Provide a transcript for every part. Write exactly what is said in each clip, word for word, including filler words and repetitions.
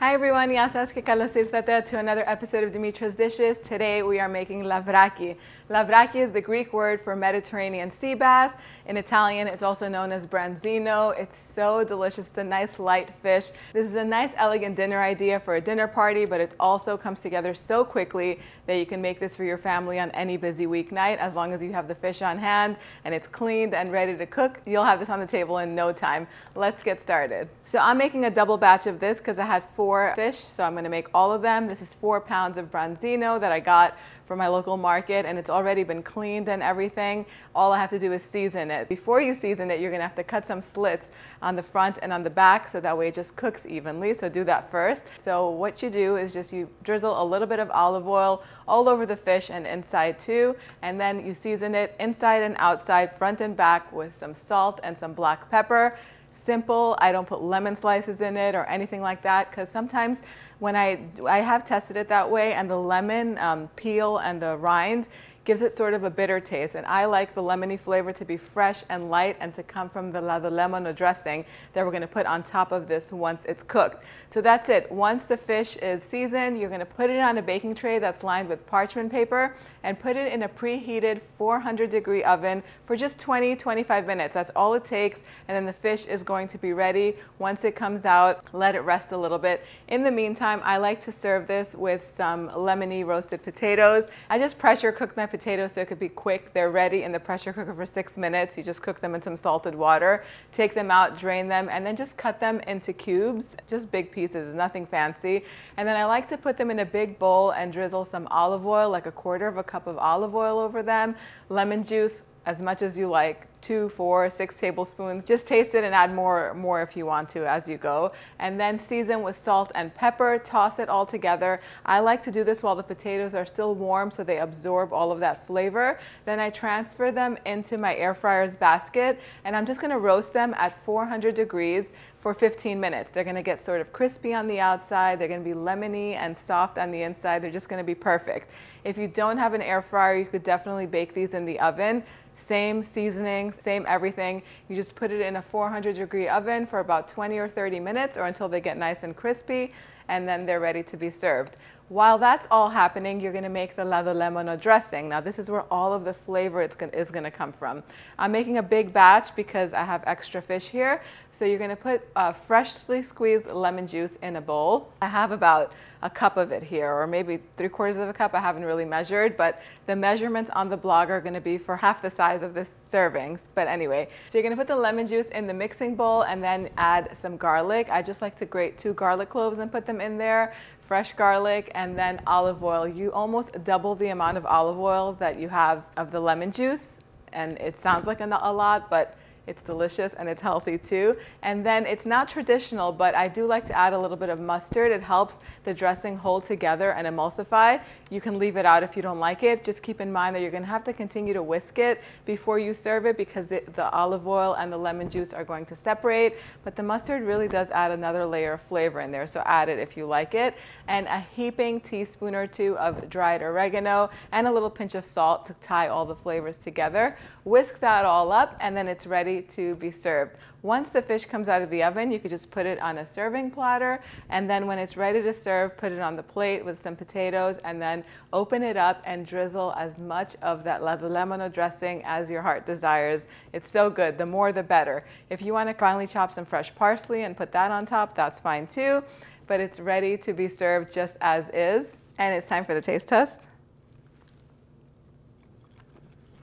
Hi everyone, Yasas, que kalos irtate to another episode of Dimitra's Dishes. Today we are making Lavraki. Lavraki is the Greek word for Mediterranean sea bass. In Italian, it's also known as Branzino. It's so delicious. It's a nice light fish. This is a nice elegant dinner idea for a dinner party, but it also comes together so quickly that you can make this for your family on any busy weeknight. As long as you have the fish on hand and it's cleaned and ready to cook, you'll have this on the table in no time. Let's get started. So I'm making a double batch of this because I had four fish, so I'm going to make all of them. This is four pounds of branzino that I got from my local market, and it's already been cleaned and everything. All I have to do is season it. Before you season it, you're going to have to cut some slits on the front and on the back so that way it just cooks evenly, so do that first. So what you do is just you drizzle a little bit of olive oil all over the fish and inside too, and then you season it inside and outside, front and back, with some salt and some black pepper. Simple. I don't put lemon slices in it or anything like that, because sometimes when I, I have tested it that way, and the lemon um, peel and the rind gives it sort of a bitter taste, and I like the lemony flavor to be fresh and light and to come from the ladolemono dressing that we're going to put on top of this once it's cooked. So that's it. Once the fish is seasoned, you're going to put it on a baking tray that's lined with parchment paper and put it in a preheated four hundred degree oven for just twenty to twenty-five minutes. That's all it takes, and then the fish is going to be ready. Once it comes out, let it rest a little bit. In the meantime, I like to serve this with some lemony roasted potatoes. I just pressure cook my potatoes so it could be quick. They're ready in the pressure cooker for six minutes. You just cook them in some salted water, take them out, drain them, and then just cut them into cubes, just big pieces, nothing fancy. And then I like to put them in a big bowl and drizzle some olive oil, like a quarter of a cup of olive oil over them, lemon juice, as much as you like, two, four, six tablespoons. Just taste it and add more, more if you want to as you go. And then season with salt and pepper, toss it all together. I like to do this while the potatoes are still warm so they absorb all of that flavor. Then I transfer them into my air fryer's basket, and I'm just gonna roast them at four hundred degrees for fifteen minutes. They're gonna get sort of crispy on the outside, they're gonna be lemony and soft on the inside, they're just gonna be perfect. If you don't have an air fryer, you could definitely bake these in the oven. Same seasoning, same everything. You just put it in a four hundred degree oven for about twenty or thirty minutes, or until they get nice and crispy, and then they're ready to be served. While that's all happening, you're going to make the ladolemono dressing. Now this is where all of the flavor it's gonna, is going to come from. I'm making a big batch because I have extra fish here. So you're going to put uh, freshly squeezed lemon juice in a bowl. I have about a cup of it here, or maybe three quarters of a cup. I haven't really measured, but the measurements on the blog are going to be for half the size of this servings. But anyway, so you're going to put the lemon juice in the mixing bowl and then add some garlic. I just like to grate two garlic cloves and put them in there. Fresh garlic and then olive oil. You almost double the amount of olive oil that you have of the lemon juice, and it sounds like a lot, but it's delicious and it's healthy too. And then it's not traditional, but I do like to add a little bit of mustard. It helps the dressing hold together and emulsify. You can leave it out if you don't like it. Just keep in mind that you're going to have to continue to whisk it before you serve it, because the, the olive oil and the lemon juice are going to separate. But the mustard really does add another layer of flavor in there, so add it if you like it. And a heaping teaspoon or two of dried oregano and a little pinch of salt to tie all the flavors together. Whisk that all up, and then it's ready to be served. Once the fish comes out of the oven, you could just put it on a serving platter, and then when it's ready to serve, put it on the plate with some potatoes, and then open it up and drizzle as much of that ladolemono dressing as your heart desires. It's so good. The more the better. If you want to finely chop some fresh parsley and put that on top, that's fine too, but it's ready to be served just as is. And it's time for the taste test.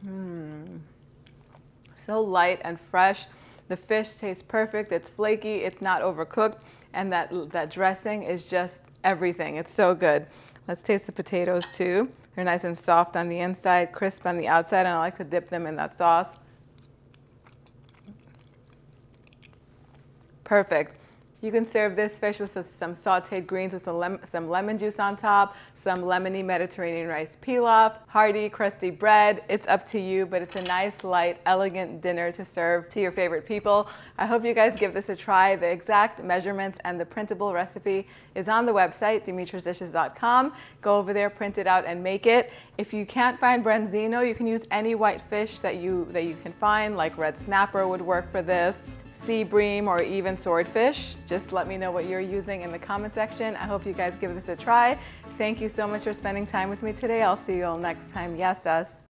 Hmm. So light and fresh. The fish tastes perfect. It's flaky. It's not overcooked. And that, that dressing is just everything. It's so good. Let's taste the potatoes too. They're nice and soft on the inside, crisp on the outside, and I like to dip them in that sauce. Perfect. You can serve this fish with some sauteed greens with some, lem some lemon juice on top, some lemony Mediterranean rice pilaf, hearty, crusty bread. It's up to you, but it's a nice, light, elegant dinner to serve to your favorite people. I hope you guys give this a try. The exact measurements and the printable recipe is on the website, dimitra's dishes dot com. Go over there, print it out, and make it. If you can't find branzino, you can use any white fish that you, that you can find, like red snapper would work for this. sea bream, or even swordfish. Just let me know what you're using in the comment section. I hope you guys give this a try. Thank you so much for spending time with me today. I'll see you all next time. Yes, us.